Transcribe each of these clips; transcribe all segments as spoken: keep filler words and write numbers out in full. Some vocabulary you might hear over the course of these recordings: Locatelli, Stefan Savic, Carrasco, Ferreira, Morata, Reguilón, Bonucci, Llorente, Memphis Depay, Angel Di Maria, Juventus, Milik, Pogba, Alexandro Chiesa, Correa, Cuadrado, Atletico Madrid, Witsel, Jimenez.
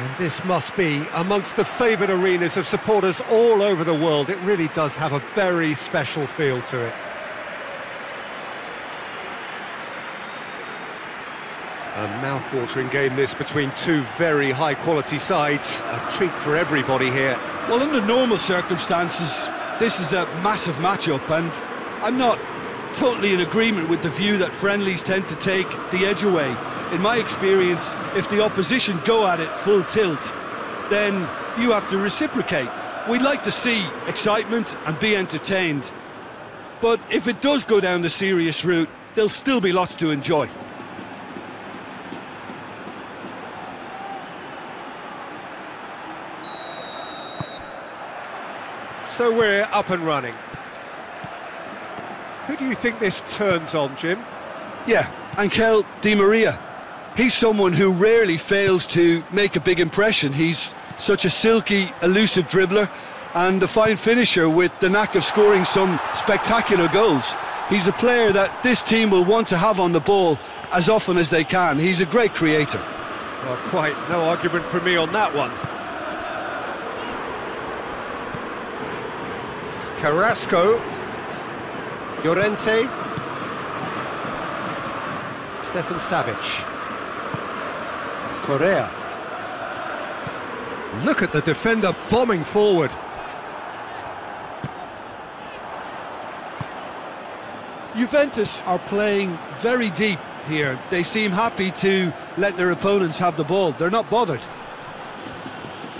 And this must be amongst the favoured arenas of supporters all over the world. It really does have a very special feel to it. A mouth-watering game this between two very high-quality sides. A treat for everybody here. Well, under normal circumstances, this is a massive matchup, and I'm not totally in agreement with the view that friendlies tend to take the edge away. In my experience, if the opposition go at it full tilt, then you have to reciprocate. We'd like to see excitement and be entertained, but if it does go down the serious route, there'll still be lots to enjoy. So we're up and running. Who do you think this turns on, Jim? Yeah, Angel Di Maria. He's someone who rarely fails to make a big impression. He's such a silky, elusive dribbler and a fine finisher with the knack of scoring some spectacular goals. He's a player that this team will want to have on the ball as often as they can. He's a great creator. Well, quite no argument from me on that one. Carrasco. Llorente. Stefan Savic. Correa. Look at the defender bombing forward. Juventus are playing very deep here. They seem happy to let their opponents have the ball. They're not bothered.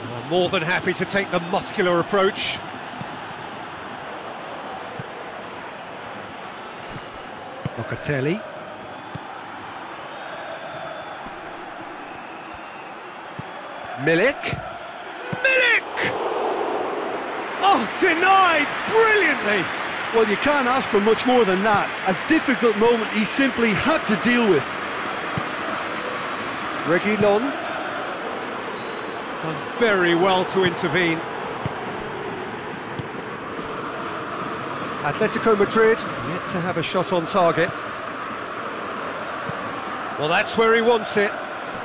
Well, more than happy to take the muscular approach. Locatelli. Milik. Milik! Oh, denied brilliantly! Well, you can't ask for much more than that. A difficult moment he simply had to deal with. Reguilón. Done very well to intervene. Atletico Madrid, yet to have a shot on target. Well, that's where he wants it.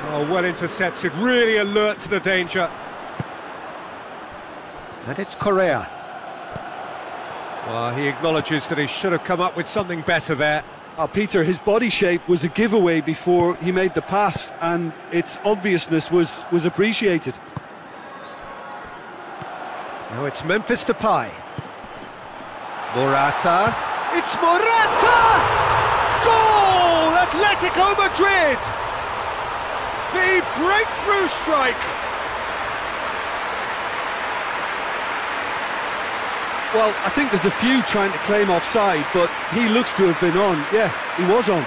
Oh, well intercepted, really alert to the danger. And it's Correa. Well, he acknowledges that he should have come up with something better there. Oh, Peter, his body shape was a giveaway before he made the pass, and its obviousness was, was appreciated. Now it's Memphis Depay. Morata, it's Morata! Goal! Atletico Madrid! The breakthrough strike! Well, I think there's a few trying to claim offside, but he looks to have been on. Yeah, he was on.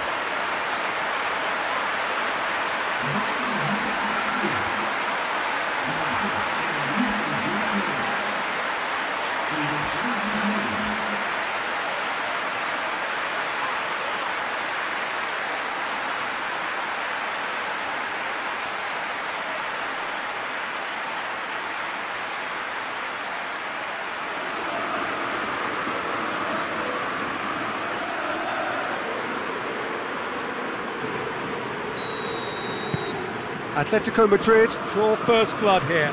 Atletico Madrid draw first blood here.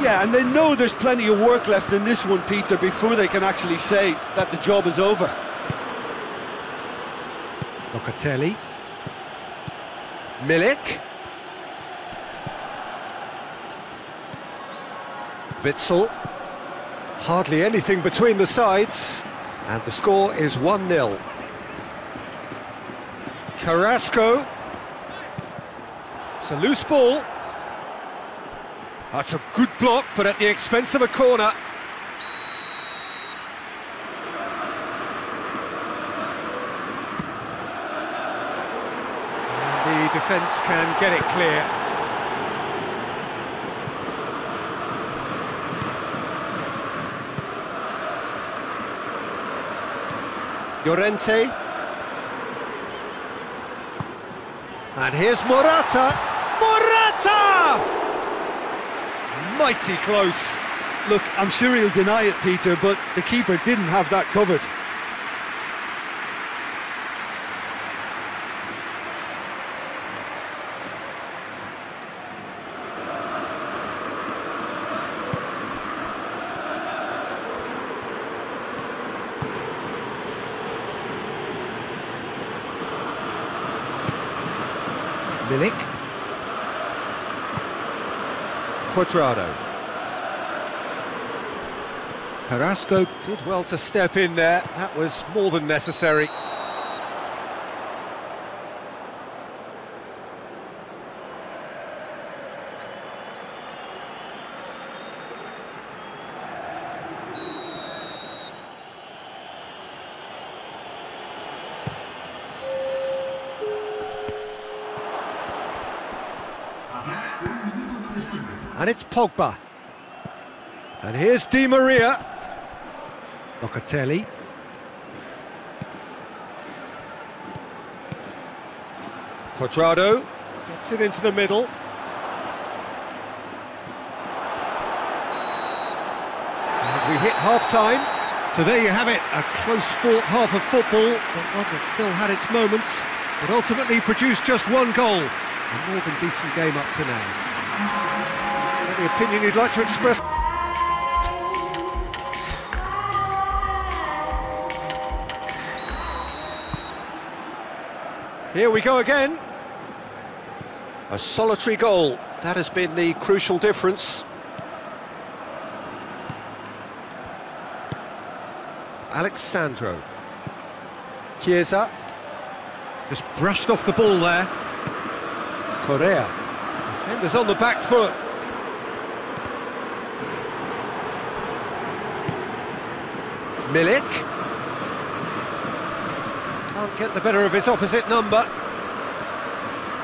Yeah, and they know there's plenty of work left in this one, Peter, before they can actually say that the job is over. Locatelli. Milik. Witsel. Hardly anything between the sides. And the score is one nil. Carrasco. It's a loose ball. That's a good block, but at the expense of a corner. And the defence can get it clear. Llorente. And here's Morata. Morata! Mighty close. Look, I'm sure he'll deny it, Peter, but the keeper didn't have that covered. Milik. Cuadrado. Carrasco did well to step in there. That was more than necessary. And it's Pogba. And here's Di Maria. Locatelli. Cuadrado gets it into the middle. And we hit half-time. So there you have it, a close-fought half of football, but one that still had its moments, but ultimately produced just one goal. A more than decent game up to now. Any opinion you'd like to express? Here we go again. A solitary goal. That has been the crucial difference. Alexandro Chiesa just brushed off the ball there. Correa. Defenders on the back foot. Milik can't get the better of his opposite number.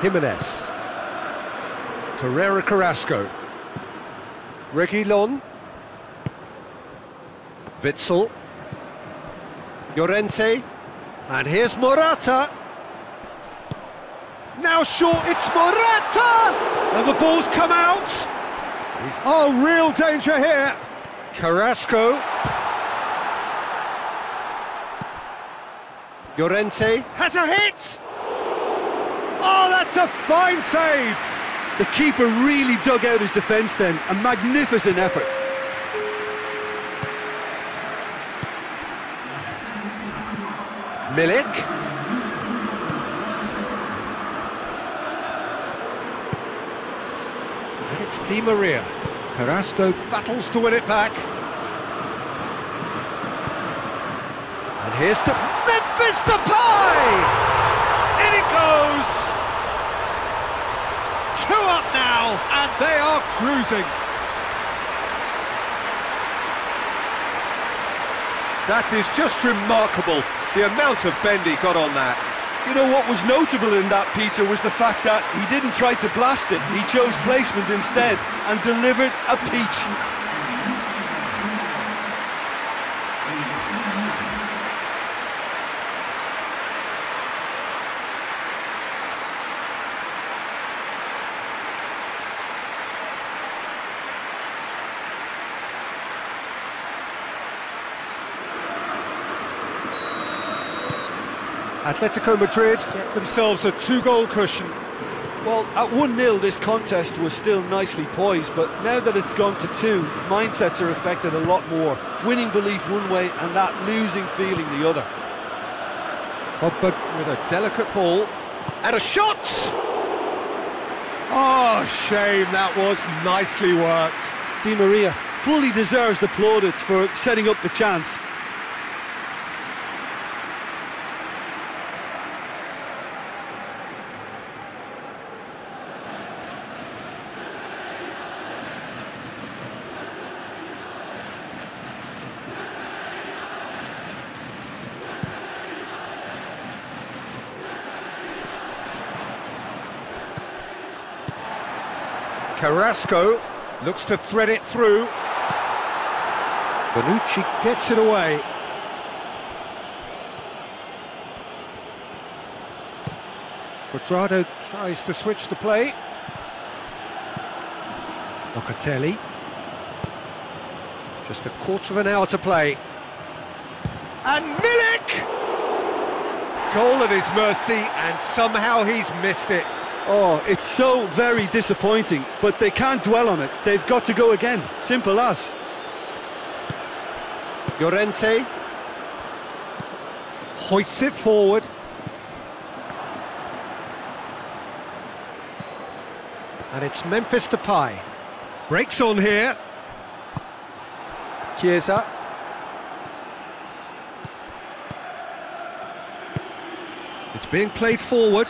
Jimenez. Ferreira. Carrasco. Reguilón. Witsel. Llorente. And here's Morata. Now short, it's Morata! And the ball's come out! He's... Oh, real danger here! Carrasco. Llorente has a hit! Oh, that's a fine save! The keeper really dug out his defence then, a magnificent effort. Milik. And it's Di Maria. Carrasco battles to win it back. And here's the... Memphis Depay! In it goes! Two up now, and they are cruising. That is just remarkable, the amount of bend he got on that. You know what was notable in that, Peter, was the fact that he didn't try to blast it. He chose placement instead and delivered a peach. Atletico Madrid get themselves a two-goal cushion. Well, at one nil, this contest was still nicely poised, but now that it's gone to two, mindsets are affected a lot more. Winning belief one way and that losing feeling the other. Pogba with a delicate ball. And a shot! Oh, shame, that was nicely worked. Di Maria fully deserves the plaudits for setting up the chance. Carrasco looks to thread it through. Bonucci gets it away. Cuadrado tries to switch the play. Locatelli. Just a quarter of an hour to play. And Milik! Goal at his mercy, and somehow he's missed it. Oh, it's so very disappointing, but they can't dwell on it. They've got to go again. Simple as. Llorente. Hoists it forward. And it's Memphis Depay. Breaks on here. Chiesa. It's being played forward.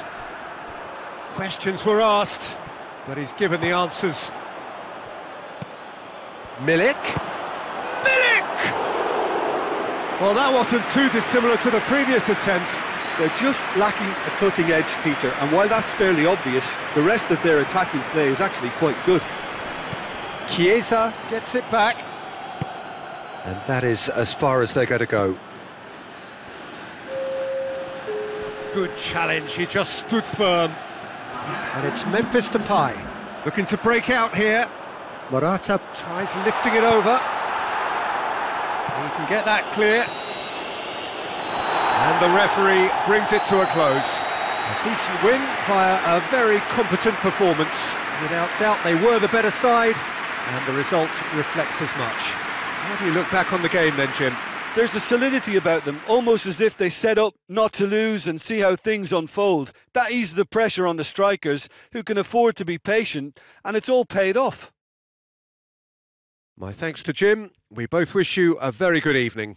Questions were asked, but he's given the answers. Milik. Milik! Well, that wasn't too dissimilar to the previous attempt. They're just lacking a cutting edge, Peter, and while that's fairly obvious, the rest of their attacking play is actually quite good. Chiesa gets it back. And that is as far as they're going to go. Good challenge, he just stood firm. And it's Memphis Depay looking to break out here. Morata tries lifting it over. He can get that clear. And the referee brings it to a close. A decent win via a very competent performance. Without doubt they were the better side, and the result reflects as much. How do you look back on the game then, Jim? There's a solidity about them, almost as if they set up not to lose and see how things unfold. That eases the pressure on the strikers, who can afford to be patient, and it's all paid off. My thanks to Jim. We both wish you a very good evening.